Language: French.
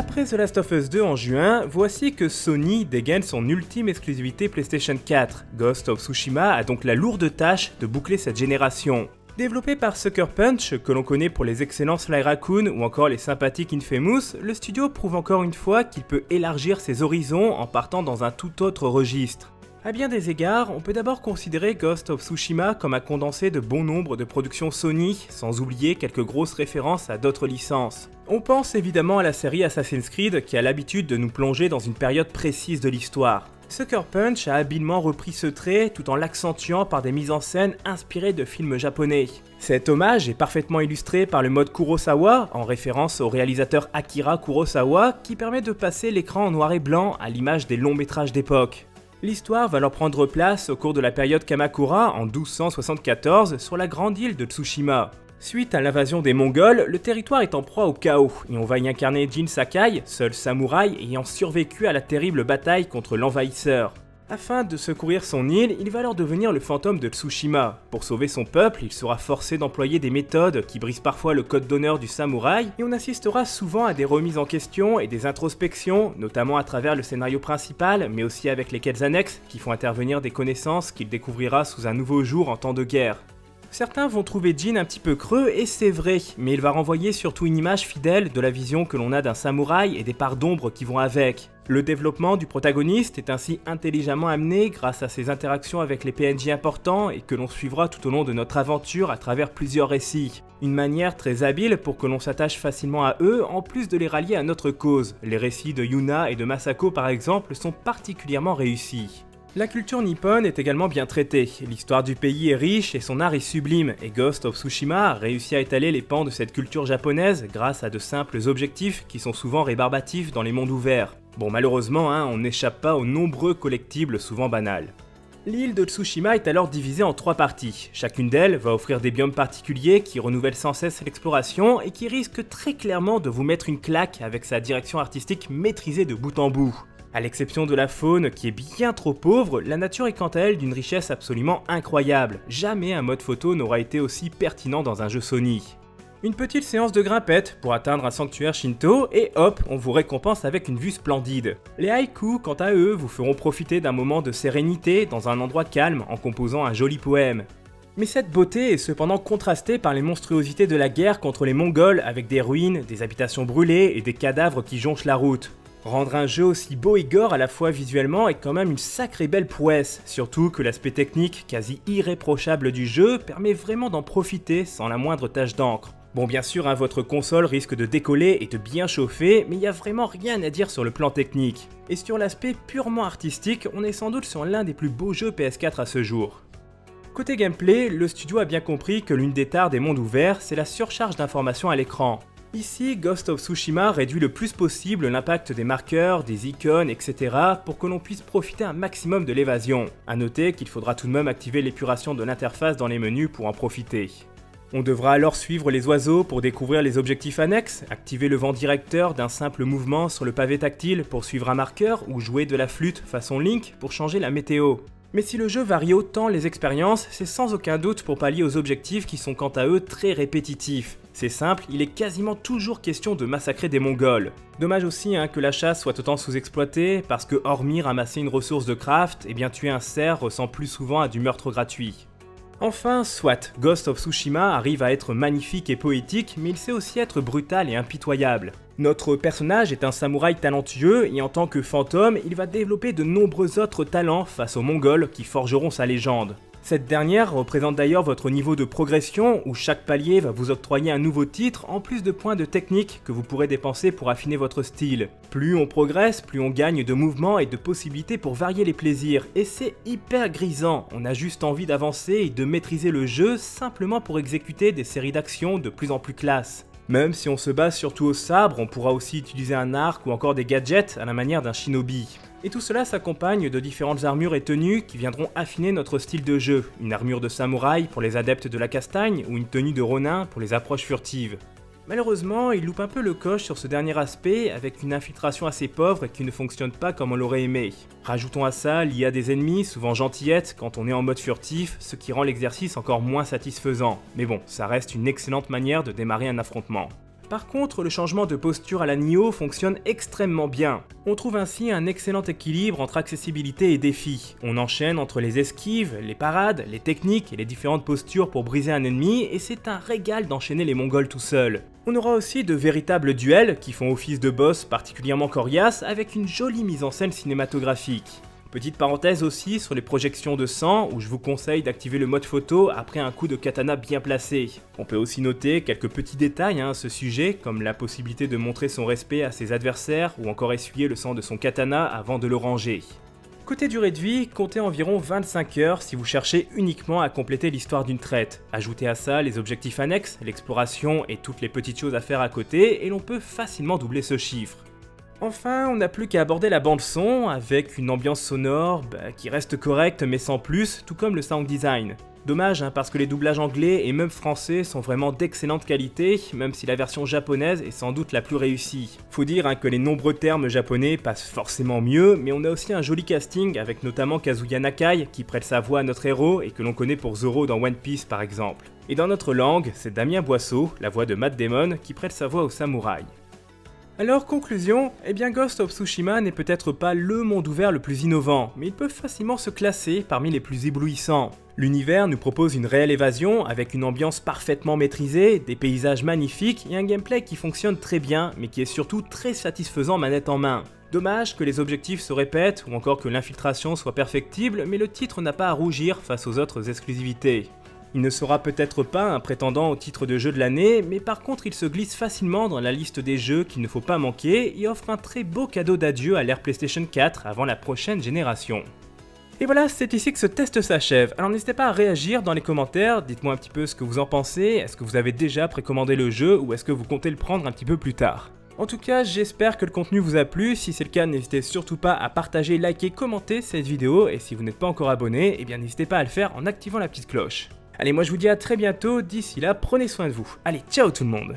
Après The Last of Us 2 en juin, voici que Sony dégaine son ultime exclusivité PlayStation 4. Ghost of Tsushima a donc la lourde tâche de boucler cette génération. Développé par Sucker Punch, que l'on connaît pour les excellents Sly Raccoon ou encore les sympathiques Infamous, le studio prouve encore une fois qu'il peut élargir ses horizons en partant dans un tout autre registre. A bien des égards, on peut d'abord considérer Ghost of Tsushima comme un condensé de bon nombre de productions Sony, sans oublier quelques grosses références à d'autres licences. On pense évidemment à la série Assassin's Creed qui a l'habitude de nous plonger dans une période précise de l'histoire. Sucker Punch a habilement repris ce trait tout en l'accentuant par des mises en scène inspirées de films japonais. Cet hommage est parfaitement illustré par le mode Kurosawa, en référence au réalisateur Akira Kurosawa, qui permet de passer l'écran en noir et blanc à l'image des longs métrages d'époque. L'histoire va leur prendre place au cours de la période Kamakura en 1274 sur la grande île de Tsushima. Suite à l'invasion des Mongols, le territoire est en proie au chaos et on va y incarner Jin Sakai, seul samouraï ayant survécu à la terrible bataille contre l'envahisseur. Afin de secourir son île, il va alors devenir le fantôme de Tsushima. Pour sauver son peuple, il sera forcé d'employer des méthodes qui brisent parfois le code d'honneur du samouraï et on assistera souvent à des remises en question et des introspections, notamment à travers le scénario principal mais aussi avec les quêtes annexes qui font intervenir des connaissances qu'il découvrira sous un nouveau jour en temps de guerre. Certains vont trouver Jin un petit peu creux et c'est vrai, mais il va renvoyer surtout une image fidèle de la vision que l'on a d'un samouraï et des parts d'ombre qui vont avec. Le développement du protagoniste est ainsi intelligemment amené grâce à ses interactions avec les PNJ importants et que l'on suivra tout au long de notre aventure à travers plusieurs récits. Une manière très habile pour que l'on s'attache facilement à eux en plus de les rallier à notre cause. Les récits de Yuna et de Masako par exemple sont particulièrement réussis. La culture nippone est également bien traitée, l'histoire du pays est riche et son art est sublime, et Ghost of Tsushima a réussi à étaler les pans de cette culture japonaise grâce à de simples objectifs qui sont souvent rébarbatifs dans les mondes ouverts. Bon malheureusement, on n'échappe pas aux nombreux collectibles souvent banals. L'île de Tsushima est alors divisée en trois parties, chacune d'elles va offrir des biomes particuliers qui renouvellent sans cesse l'exploration et qui risquent très clairement de vous mettre une claque avec sa direction artistique maîtrisée de bout en bout. A l'exception de la faune qui est bien trop pauvre, la nature est quant à elle d'une richesse absolument incroyable. Jamais un mode photo n'aura été aussi pertinent dans un jeu Sony. Une petite séance de grimpette pour atteindre un sanctuaire Shinto et hop, on vous récompense avec une vue splendide. Les haïkus, quant à eux, vous feront profiter d'un moment de sérénité dans un endroit calme en composant un joli poème. Mais cette beauté est cependant contrastée par les monstruosités de la guerre contre les Mongols avec des ruines, des habitations brûlées et des cadavres qui jonchent la route. Rendre un jeu aussi beau et gore à la fois visuellement est quand même une sacrée belle prouesse, surtout que l'aspect technique quasi irréprochable du jeu permet vraiment d'en profiter sans la moindre tache d'encre. Bon bien sûr, votre console risque de décoller et de bien chauffer, mais il n'y a vraiment rien à dire sur le plan technique. Et sur l'aspect purement artistique, on est sans doute sur l'un des plus beaux jeux PS4 à ce jour. Côté gameplay, le studio a bien compris que l'une des tares des mondes ouverts, c'est la surcharge d'informations à l'écran. Ici, Ghost of Tsushima réduit le plus possible l'impact des marqueurs, des icônes, etc. pour que l'on puisse profiter un maximum de l'évasion. A noter qu'il faudra tout de même activer l'épuration de l'interface dans les menus pour en profiter. On devra alors suivre les oiseaux pour découvrir les objectifs annexes, activer le vent directeur d'un simple mouvement sur le pavé tactile pour suivre un marqueur ou jouer de la flûte façon Link pour changer la météo. Mais si le jeu varie autant les expériences, c'est sans aucun doute pour pallier aux objectifs qui sont quant à eux très répétitifs. C'est simple, il est quasiment toujours question de massacrer des Mongols. Dommage aussi que la chasse soit autant sous-exploitée, parce que hormis ramasser une ressource de craft, et bien tuer un cerf ressemble plus souvent à du meurtre gratuit. Enfin, soit, Ghost of Tsushima arrive à être magnifique et poétique, mais il sait aussi être brutal et impitoyable. Notre personnage est un samouraï talentueux et en tant que fantôme, il va développer de nombreux autres talents face aux Mongols qui forgeront sa légende. Cette dernière représente d'ailleurs votre niveau de progression où chaque palier va vous octroyer un nouveau titre en plus de points de technique que vous pourrez dépenser pour affiner votre style. Plus on progresse, plus on gagne de mouvements et de possibilités pour varier les plaisirs et c'est hyper grisant, on a juste envie d'avancer et de maîtriser le jeu simplement pour exécuter des séries d'actions de plus en plus classe. Même si on se base surtout au sabre, on pourra aussi utiliser un arc ou encore des gadgets à la manière d'un shinobi. Et tout cela s'accompagne de différentes armures et tenues qui viendront affiner notre style de jeu. Une armure de samouraï pour les adeptes de la castagne ou une tenue de ronin pour les approches furtives. Malheureusement, il loupe un peu le coche sur ce dernier aspect avec une infiltration assez pauvre et qui ne fonctionne pas comme on l'aurait aimé. Rajoutons à ça l'IA des ennemis, souvent gentillettes quand on est en mode furtif, ce qui rend l'exercice encore moins satisfaisant. Mais bon, ça reste une excellente manière de démarrer un affrontement. Par contre, le changement de posture à la Nioh fonctionne extrêmement bien. On trouve ainsi un excellent équilibre entre accessibilité et défi. On enchaîne entre les esquives, les parades, les techniques et les différentes postures pour briser un ennemi, et c'est un régal d'enchaîner les Mongols tout seul. On aura aussi de véritables duels qui font office de boss particulièrement coriaces avec une jolie mise en scène cinématographique. Petite parenthèse aussi sur les projections de sang, où je vous conseille d'activer le mode photo après un coup de katana bien placé. On peut aussi noter quelques petits détails à ce sujet, comme la possibilité de montrer son respect à ses adversaires ou encore essuyer le sang de son katana avant de le ranger. Côté durée de vie, comptez environ 25 heures si vous cherchez uniquement à compléter l'histoire d'une traite. Ajoutez à ça les objectifs annexes, l'exploration et toutes les petites choses à faire à côté, et l'on peut facilement doubler ce chiffre. Enfin, on n'a plus qu'à aborder la bande-son, avec une ambiance sonore qui reste correcte mais sans plus, tout comme le sound design. Dommage parce que les doublages anglais et même français sont vraiment d'excellente qualité, même si la version japonaise est sans doute la plus réussie. Faut dire que les nombreux termes japonais passent forcément mieux, mais on a aussi un joli casting avec notamment Kazuya Nakai qui prête sa voix à notre héros et que l'on connaît pour Zoro dans One Piece par exemple. Et dans notre langue, c'est Damien Boisseau, la voix de Matt Damon, qui prête sa voix au samouraï. Alors conclusion, eh bien Ghost of Tsushima n'est peut-être pas le monde ouvert le plus innovant, mais il peut facilement se classer parmi les plus éblouissants. L'univers nous propose une réelle évasion avec une ambiance parfaitement maîtrisée, des paysages magnifiques et un gameplay qui fonctionne très bien, mais qui est surtout très satisfaisant manette en main. Dommage que les objectifs se répètent ou encore que l'infiltration soit perfectible, mais le titre n'a pas à rougir face aux autres exclusivités. Il ne sera peut-être pas un prétendant au titre de jeu de l'année, mais par contre il se glisse facilement dans la liste des jeux qu'il ne faut pas manquer et offre un très beau cadeau d'adieu à l'ère PlayStation 4 avant la prochaine génération. Et voilà, c'est ici que ce test s'achève, alors n'hésitez pas à réagir dans les commentaires, dites-moi un petit peu ce que vous en pensez, est-ce que vous avez déjà précommandé le jeu ou est-ce que vous comptez le prendre un petit peu plus tard ? En tout cas, j'espère que le contenu vous a plu, si c'est le cas, n'hésitez surtout pas à partager, liker, commenter cette vidéo, et si vous n'êtes pas encore abonné, eh bien n'hésitez pas à le faire en activant la petite cloche. Allez, moi je vous dis à très bientôt, d'ici là, prenez soin de vous. Allez, ciao tout le monde!